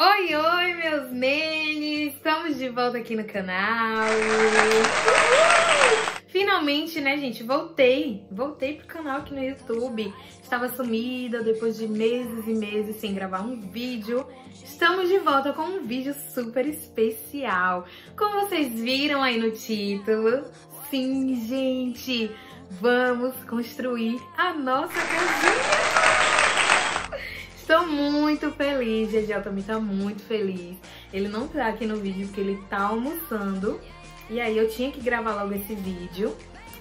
Oi, oi, meus manes! Estamos de volta aqui no canal! Finalmente, né, gente? Voltei pro canal aqui no YouTube. Estava sumida depois de meses e meses sem gravar um vídeo. Estamos de volta com um vídeo super especial. Como vocês viram aí no título, sim, gente, vamos construir a nossa casinha! Estou muito feliz, Jediel também tá muito feliz. Ele não tá aqui no vídeo porque ele tá almoçando. E aí eu tinha que gravar logo esse vídeo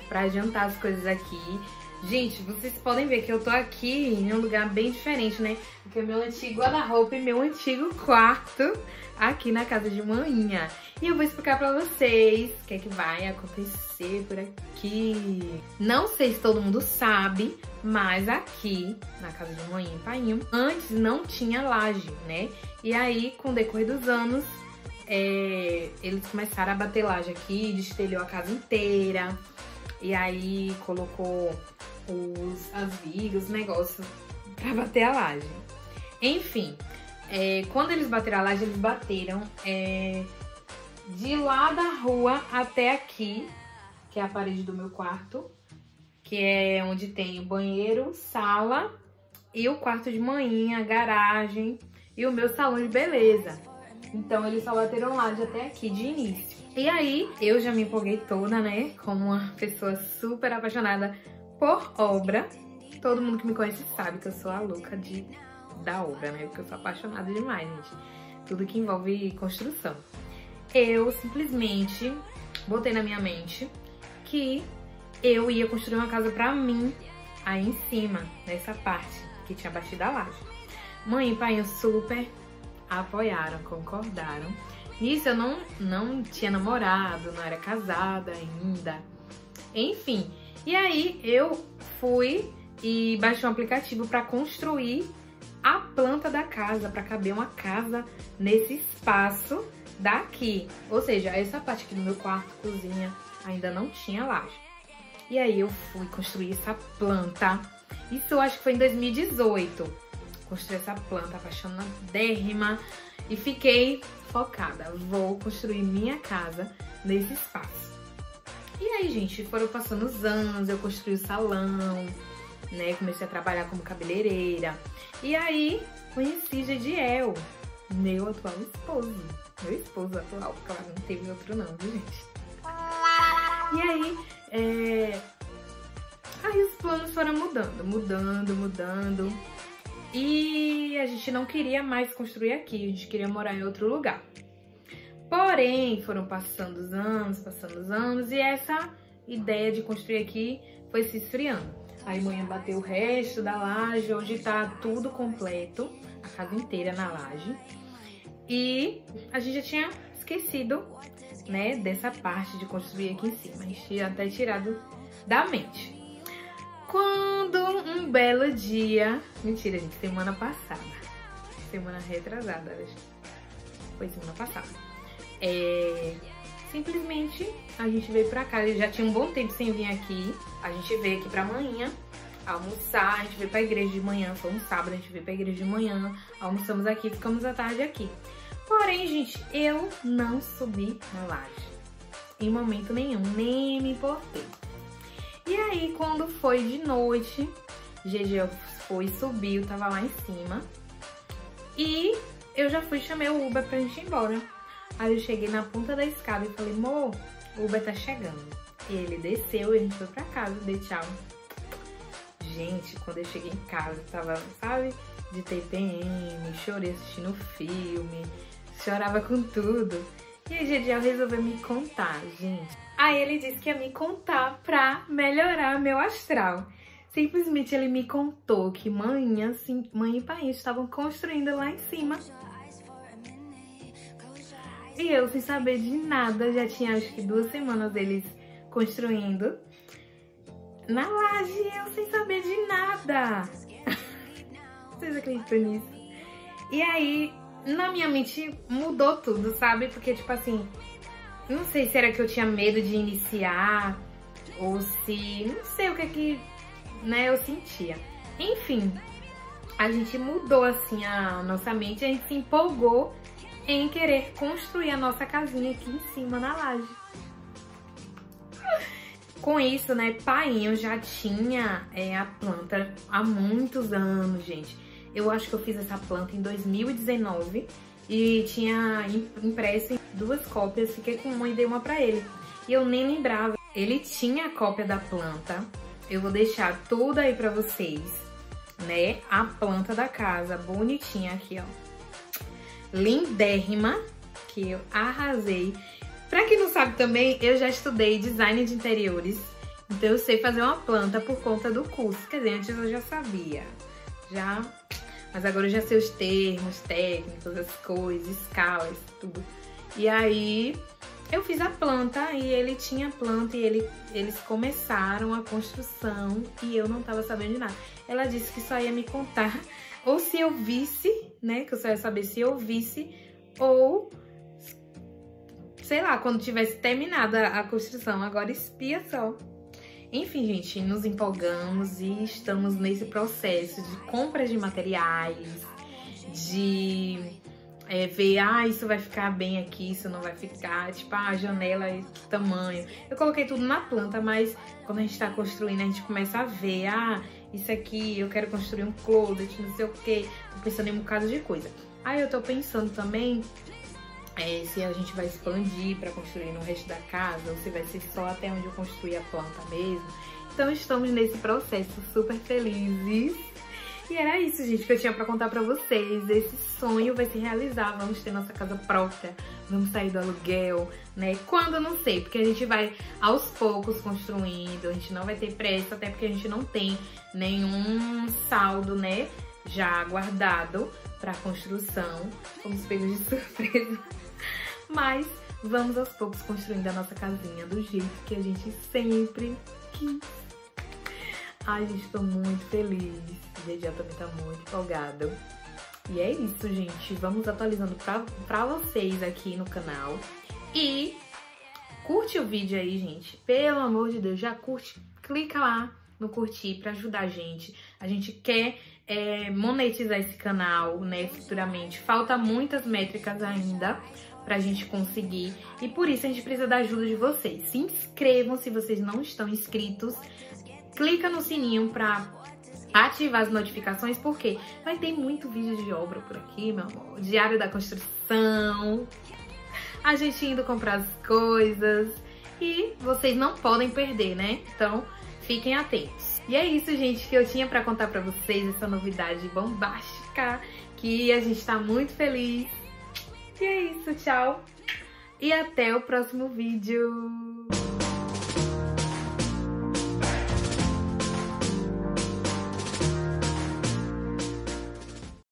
pra adiantar as coisas aqui. Gente, vocês podem ver que eu tô aqui em um lugar bem diferente, né? Porque é meu antigo guarda-roupa e meu antigo quarto aqui na casa de maninha. E eu vou explicar pra vocês o que é que vai acontecer por aqui. Não sei se todo mundo sabe, mas aqui na casa de maninha e painho, antes não tinha laje, né? E aí, com o decorrer dos anos, eles começaram a bater laje aqui, destelhou a casa inteira. E aí colocou as vigas, os negócios pra bater a laje. Enfim, quando eles bateram a laje, eles bateram de lá da rua até aqui, que é a parede do meu quarto, que é onde tem o banheiro, sala e o quarto de maninha, garagem e o meu salão de beleza. Então eles só bateram laje até aqui de início. E aí eu já me empolguei toda, né? Como uma pessoa super apaixonada por obra. Todo mundo que me conhece sabe que eu sou a louca da obra, né? Porque eu sou apaixonada demais, gente. Tudo que envolve construção. Eu simplesmente botei na minha mente que eu ia construir uma casa pra mim aí em cima, nessa parte que tinha batido a laje. Mãe e pai, eu super apoiaram, concordaram. Nisso eu não tinha namorado, não era casada ainda. Enfim, e aí eu fui e baixei um aplicativo para construir a planta da casa, para caber uma casa nesse espaço daqui. Ou seja, essa parte aqui do meu quarto, cozinha, ainda não tinha laje. E aí eu fui construir essa planta. Isso eu acho que foi em 2018. Construí essa planta apaixonadérrima e fiquei focada. Vou construir minha casa nesse espaço. E aí, gente, foram passando os anos, eu construí o salão, né? Comecei a trabalhar como cabeleireira. E aí, conheci Jediel, meu atual esposo. Meu esposo atual, claro, não teve outro não, viu, gente? E aí, aí os planos foram mudando. E a gente não queria mais construir aqui, a gente queria morar em outro lugar. Porém, foram passando os anos, e essa ideia de construir aqui foi se esfriando. Aí manhã bateu o resto da laje, hoje tá tudo completo, a casa inteira na laje. E a gente já tinha esquecido, né, dessa parte de construir aqui em cima, a gente já tá tirado da mente. Quando um belo dia... Mentira, gente, semana passada. Semana retrasada, gente. Foi semana passada. Simplesmente, a gente veio pra cá. Eu já tinha um bom tempo sem vir aqui. A gente veio aqui pra manhã almoçar. A gente veio pra igreja de manhã. Foi um sábado, a gente veio pra igreja de manhã. Almoçamos aqui, ficamos à tarde aqui. Porém, gente, eu não subi na laje. Em momento nenhum. Nem me importei. E aí, quando foi de noite, Jediel foi e subiu, tava lá em cima. E eu já fui e chamei o Uber pra gente ir embora. Aí eu cheguei na ponta da escada e falei, amor, o Uber tá chegando. E ele desceu e a gente foi pra casa, dei tchau. Gente, quando eu cheguei em casa, tava, sabe, de TPM, chorei assistindo filme, chorava com tudo. E aí Jediel resolveu me contar, gente. Aí ele disse que ia me contar pra melhorar meu astral. Simplesmente ele me contou que mãe e pai estavam construindo lá em cima. E eu, sem saber de nada, já tinha acho que 2 semanas eles construindo na laje, eu sem saber de nada. Vocês acreditam nisso? E aí, na minha mente, mudou tudo, sabe? Porque, tipo assim... Não sei se era que eu tinha medo de iniciar, ou se... Não sei o que é que, né, eu sentia. Enfim, a gente mudou assim a nossa mente, a gente se empolgou em querer construir a nossa casinha aqui em cima na laje. Com isso, né, Painho já tinha a planta há muitos anos, gente. Eu acho que eu fiz essa planta em 2019 e tinha impresso duas cópias, fiquei com uma e dei uma pra ele. E eu nem lembrava. Ele tinha a cópia da planta, eu vou deixar tudo aí pra vocês, né? A planta da casa, bonitinha aqui, ó. Lindérrima, que eu arrasei. Pra quem não sabe também, eu já estudei design de interiores, então eu sei fazer uma planta por conta do curso. Quer dizer, antes eu já sabia, já, mas agora eu já sei os termos técnicos, as coisas, escalas, tudo. E aí eu fiz a planta e ele tinha a planta e eles começaram a construção e eu não tava sabendo de nada. Ela disse que só ia me contar, ou se eu visse, né, que eu só ia saber se eu visse, ou sei lá, quando tivesse terminada a construção. Agora espia só. Enfim, gente, nos empolgamos e estamos nesse processo de compras de materiais, de ver, ah, isso vai ficar bem aqui, isso não vai ficar, tipo, ah, a janela e que tamanho. Eu coloquei tudo na planta, mas quando a gente tá construindo, a gente começa a ver, ah, isso aqui, eu quero construir um closet, não sei o quê. Tô pensando em um bocado de coisa. Aí eu tô pensando também se a gente vai expandir para construir no resto da casa, ou se vai ser só até onde eu construí a planta mesmo. Então estamos nesse processo, super felizes. E era isso, gente, que eu tinha para contar para vocês. Esse sonho vai se realizar, vamos ter nossa casa própria, vamos sair do aluguel, né? Quando, eu não sei, porque a gente vai aos poucos construindo, a gente não vai ter pressa, até porque a gente não tem nenhum saldo, né, já guardado para construção. Fomos pegos de surpresa. Mas vamos aos poucos construindo a nossa casinha do jeito que a gente sempre quis. Ai, gente, tô muito feliz. O Jediel também tá muito empolgado. E é isso, gente. Vamos atualizando pra vocês aqui no canal. E curte o vídeo aí, gente. Pelo amor de Deus, já curte. Clica lá no curtir pra ajudar a gente. A gente quer monetizar esse canal, né, futuramente. Falta muitas métricas ainda pra gente conseguir, e por isso a gente precisa da ajuda de vocês. Se inscrevam se vocês não estão inscritos, clica no sininho pra ativar as notificações, porque vai ter muito vídeo de obra por aqui, meu amor. Diário da construção, a gente indo comprar as coisas, e vocês não podem perder, né? Então fiquem atentos. E é isso, gente, que eu tinha pra contar pra vocês, essa novidade bombástica, que a gente tá muito feliz. E é isso, tchau! E até o próximo vídeo!